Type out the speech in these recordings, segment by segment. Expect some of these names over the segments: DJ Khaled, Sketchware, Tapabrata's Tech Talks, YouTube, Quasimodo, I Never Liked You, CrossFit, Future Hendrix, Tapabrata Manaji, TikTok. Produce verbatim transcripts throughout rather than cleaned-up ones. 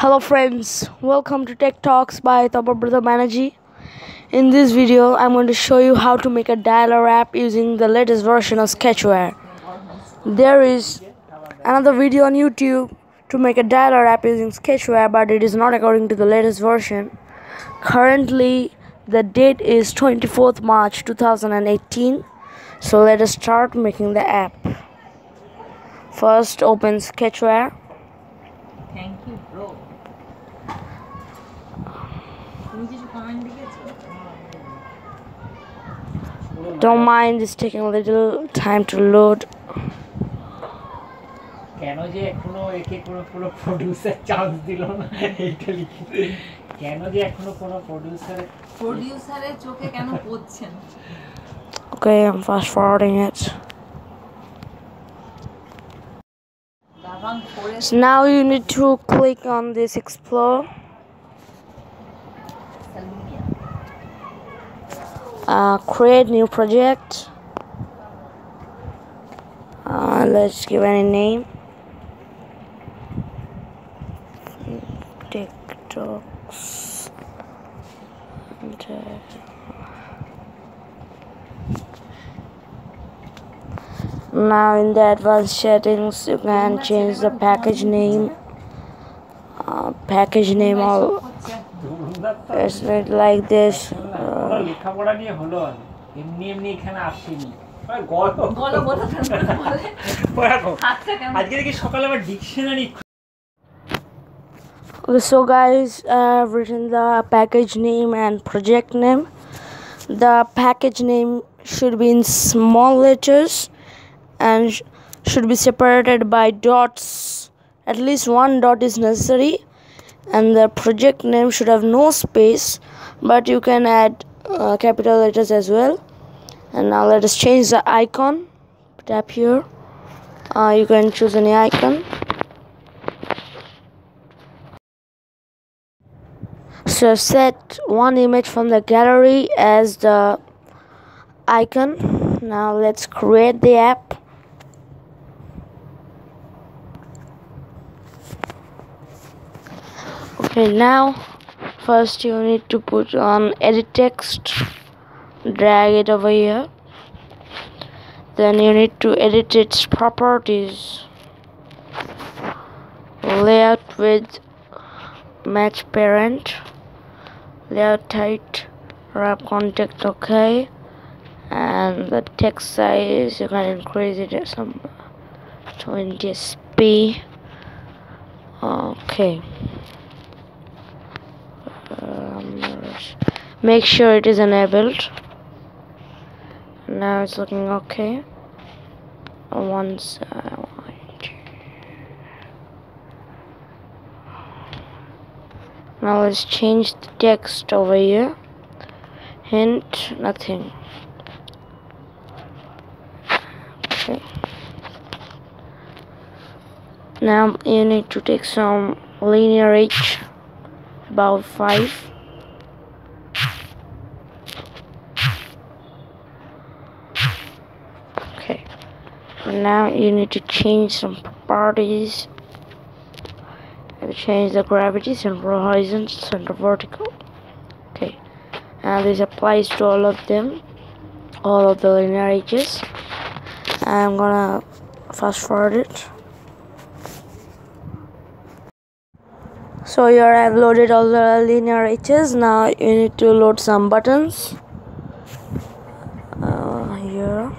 Hello friends, welcome to Tech Talks by Tapabrata Manaji. In this video, I'm going to show you how to make a dialer app using the latest version of Sketchware. There is another video on YouTube to make a dialer app using Sketchware, but it is not according to the latest version. Currently, the date is twenty-fourth March two thousand eighteen. So let us start making the app. First, open Sketchware. Thank you, bro. Don't mind, it's taking a little time to load. Okay, I'm fast forwarding it. So now you need to click on this explore. Uh, create new project. Uh, let's give any name. TikToks. And, uh, now in the advanced settings, you can change the package name. Uh, package name all. It's not like this. Uh, okay, so guys, uh, I've written the package name and project name. The package name should be in small letters and sh should be separated by dots. At least one dot is necessary, and the project name should have no space, but you can add uh, capital letters as well. And now let us change the icon. Tap here. Uh, you can choose any icon. So set one image from the gallery as the icon. Now let's create the app. Okay, now first you need to put on edit text, drag it over here, then you need to edit its properties, layout with match parent, layout height, wrap context, okay, and the text size you can increase it at some twenty S P, okay. Make sure it is enabled. Now it's looking okay. Once I want to. Now let's change the text over here. Hint, nothing. Okay. Now you need to take some linear edge, about five. Now you need to change some properties. Change the gravity, central horizon, central vertical. Okay, and this applies to all of them, all of the linear edges. I'm gonna fast forward it. So here I've loaded all the linear edges. Now you need to load some buttons. Uh, here.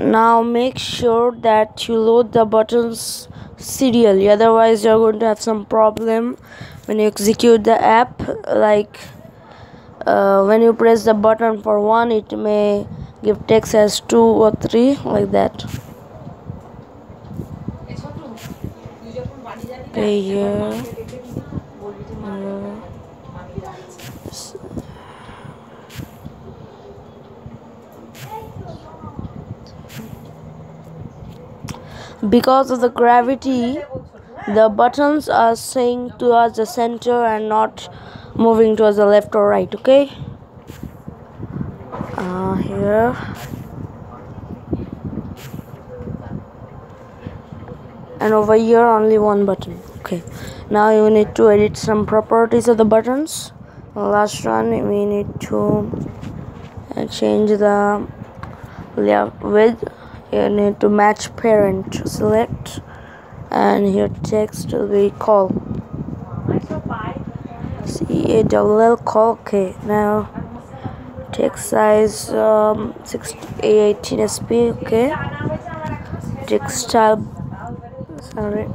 Now make sure that you load the buttons serially, otherwise you're going to have some problem when you execute the app. Like uh, when you press the button for one, it may give text as two or three, like that. Okay, yeah. Because of the gravity, the buttons are staying towards the center and not moving towards the left or right, okay? Uh, here. and over here only one button. Okay, now you need to edit some properties of the buttons. Last one, we need to change the layout width. You need to match parent, select, and here text will be call, C A L L, call. Okay, now text size um, sixty-eight eighteen S P. Okay, textile sorry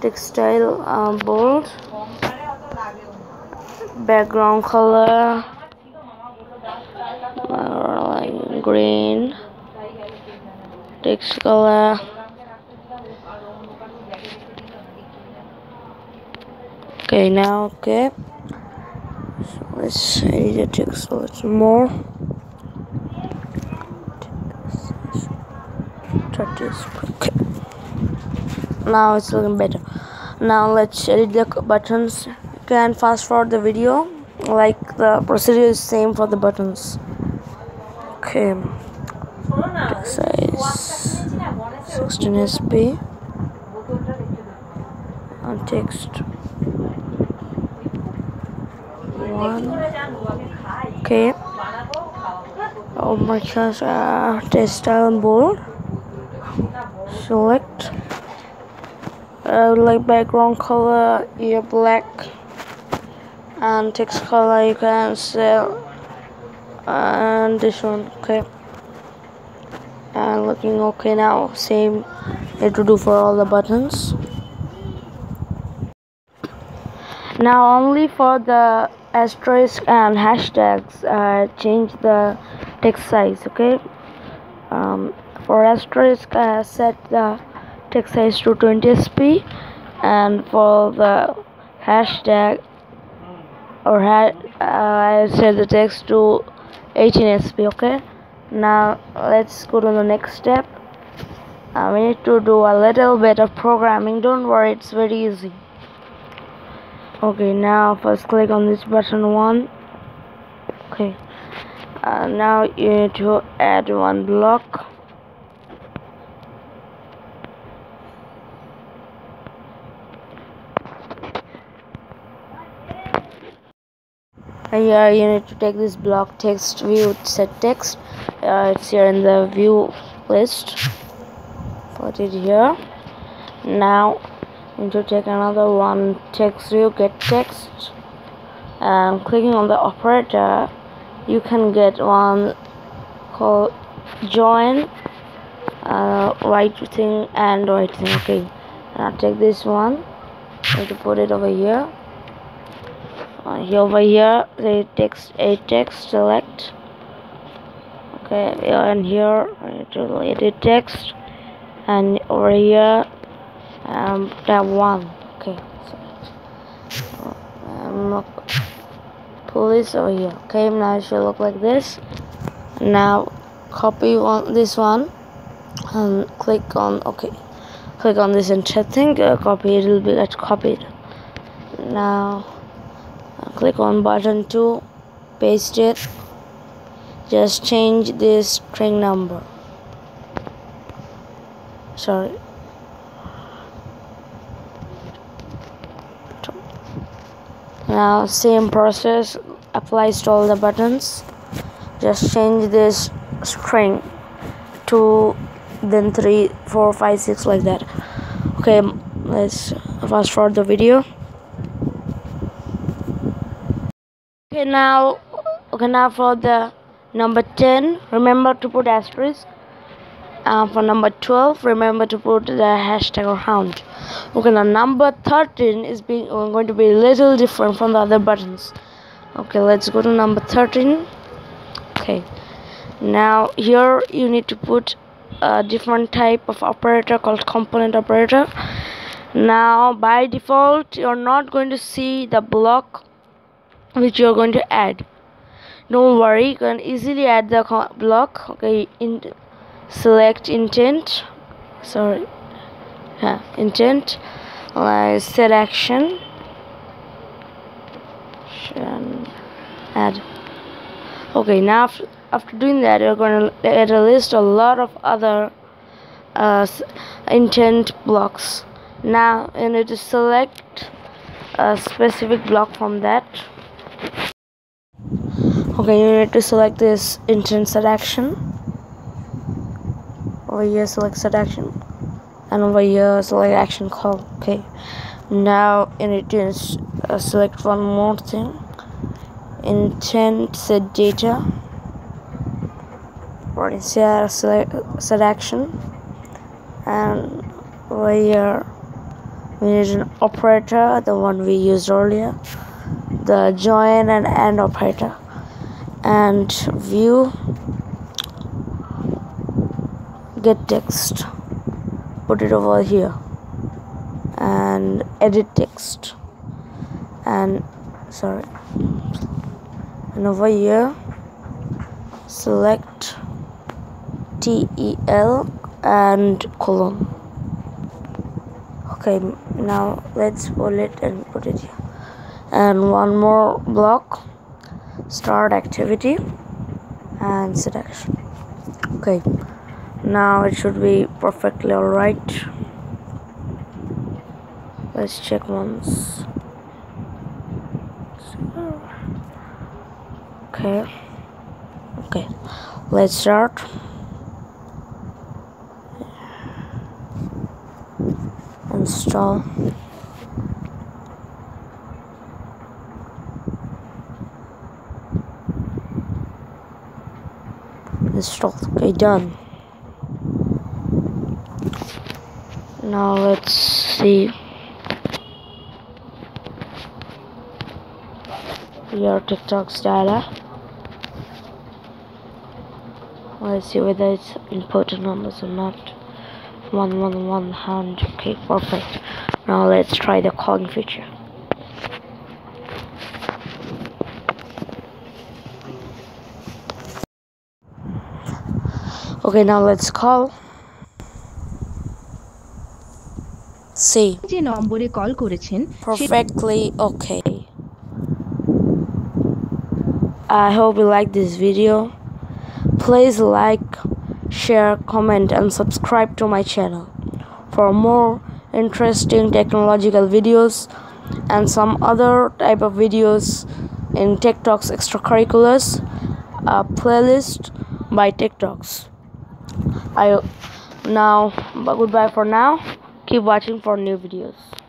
textile um, bold, background color uh, like green, text color okay. Now okay, so let's edit the text a little more. Okay, now it's looking better. Now let's edit the buttons. You can fast forward the video, like the procedure is same for the buttons. Okay, text size sixteen S P and text one. Okay, oh my gosh, uh, text style and bold, select, I would like background color here black, and text color you can sell, and this one. Okay, and looking okay. Now same need to do for all the buttons. Now only for the asterisk and hashtags, uh, change the text size. Okay, um, for asterisk uh, set the text size to twenty S P, and for the hashtag or ha uh, I set the text to eighteen S P. Okay, now let's go to the next step. Uh, we need to do a little bit of programming, don't worry, it's very easy. Okay, now first click on this button one. Okay, uh, now you need to add one block. And here you need to take this block text view set text. Uh, it's here in the view list. Put it here. Now need to take another one, text view get text, and clicking on the operator you can get one called join, uh, white thing and white thing. Okay, and I'll take this one, need to put it over here. Uh, here over here the text a text select. Okay, and here I need to edit text, and over here Um, tab one. Okay, so, um, pull this over here. Okay, now it should look like this. Now copy one this one and click on okay, click on this and thing. Uh, copy it will be get copied. Now uh, click on button two, paste it. Just change this string number. Sorry. Now same process applies to all the buttons. Just change this string to then three, four, five, six, like that. Okay, let's fast forward the video. Okay, now okay now for the number ten, remember to put asterisk. Uh, for number twelve, remember to put the hashtag or hound. Okay, now number thirteen is being going to be a little different from the other buttons. Okay, let's go to number thirteen. Okay, now here you need to put a different type of operator called component operator. Now by default you're not going to see the block which you're going to add. Don't worry, you can easily add the block. Okay, in select intent, sorry, yeah, intent, like set action, add. Okay, now after doing that, you're going to add a list, a lot of other uh, intent blocks. Now you need to select a specific block from that. Okay, you need to select this intent set action. Over here select set action, and over here select action call. Okay, now you need to uh, select one more thing, intent set data. Right inside select set action, and over here we need an operator, the one we used earlier, the join and end operator, and view get text, put it over here, and edit text, and sorry and over here select tel and colon. Okay, now let's pull it and put it here. And one more block, start activity and set action. Okay, now it should be perfectly alright. Let's check once. Okay, okay, let's start. Install. Installed. Okay, done. Now let's see your TikTok's data. Let's see whether it's important numbers or not. One, one, one hand. Okay, perfect. Now let's try the calling feature. Okay, now let's call. See. Perfectly okay. I hope you like this video. Please like, share, comment and subscribe to my channel for more interesting technological videos and some other type of videos in TikTok's extracurriculars, a playlist by TikTok's. I now goodbye for now. Keep watching for new videos.